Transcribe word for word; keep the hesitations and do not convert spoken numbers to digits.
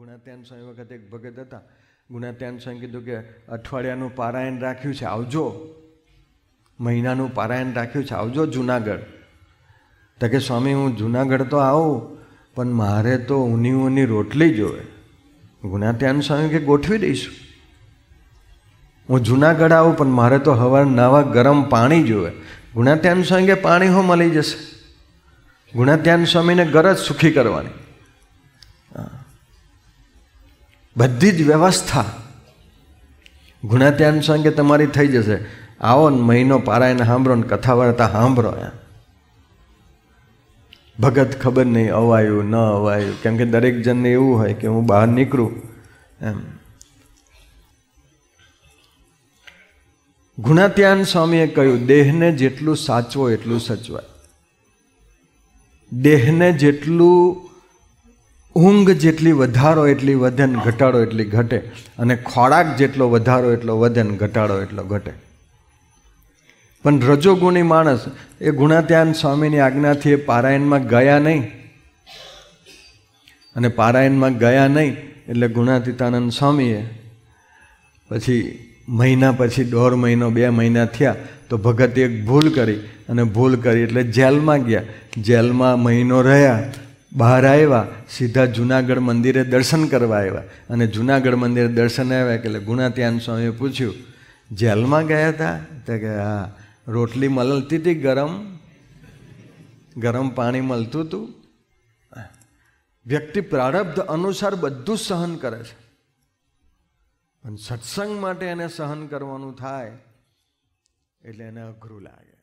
ગુણાતીતાનંદ સ્વામી વખતે એક ભગત હતા. ગુણાતીતાનંદ સ્વામી કીધું કે અઠવાડિયાનું પારાયણ રાખ્યું છે, આવજો. મહિનાનું પારાયણ રાખ્યું છે, આવજો જૂનાગઢ. તો કે સ્વામી, હું જૂનાગઢ તો આવું, પણ મારે તો ઊની ઊની રોટલી જોવે. ગુણાતીતાનંદ સ્વામી કે ગોઠવી દઈશું. હું જૂનાગઢ આવું પણ મારે તો હવાર નવા ગરમ પાણી જોવે. ગુણાતીતાનંદ સ્વામી કે પાણી હો મળી જશે. ગુણાતીતાનંદ સ્વામીને ગરજ સુખી કરવાની, बधी ज व्यवस्था. गुणातीतानंद स्वामी के तमारी थई जशे, आओ न महीनो पारायण सांभळो न कथा वार्ता सांभळो. भगत खबर नहीं अवायु न अवायु, केम के दरेक जन ने एवुं होय के हूँ बहार नीकळू. एम गुणातीतानंद स्वामीए कह्युं, देह ने जेटलुं साचवो एटलुं सचवाय. देह ने जेटलुं ઊંઘ જેટલી વધારો એટલી વધે ને ઘટાડો એટલી ઘટે, અને ખોરાક જેટલો વધારો એટલો વધે ને ઘટાડો એટલો ઘટે. પણ રજોગુણી માણસ એ ગુણાતીતાનંદ સ્વામીની આજ્ઞાથી એ પારાયણમાં ગયા નહીં, અને પારાયણમાં ગયા નહીં એટલે ગુણાતીતાનંદ સ્વામીએ પછી મહિના પછી દોઢ મહિનો બે મહિના થયા તો ભગતે એક ભૂલ કરી, અને ભૂલ કરી એટલે જેલમાં ગયા. જેલમાં મહિનો રહ્યા, બહાર આવ્યા, સીધા જૂનાગઢ મંદિરે દર્શન કરવા આવ્યા. અને જૂનાગઢ મંદિરે દર્શન આવ્યા એટલે ગુણાતીતાનંદ સ્વામીએ પૂછ્યું, જેલમાં ગયા હતા? તો કે હા. રોટલી મળતી હતી, ગરમ ગરમ પાણી મળતું હતું. વ્યક્તિ પ્રારબ્ધ અનુસાર બધું સહન કરે છે, પણ સત્સંગ માટે એને સહન કરવાનું થાય એટલે એને અઘરું લાગે.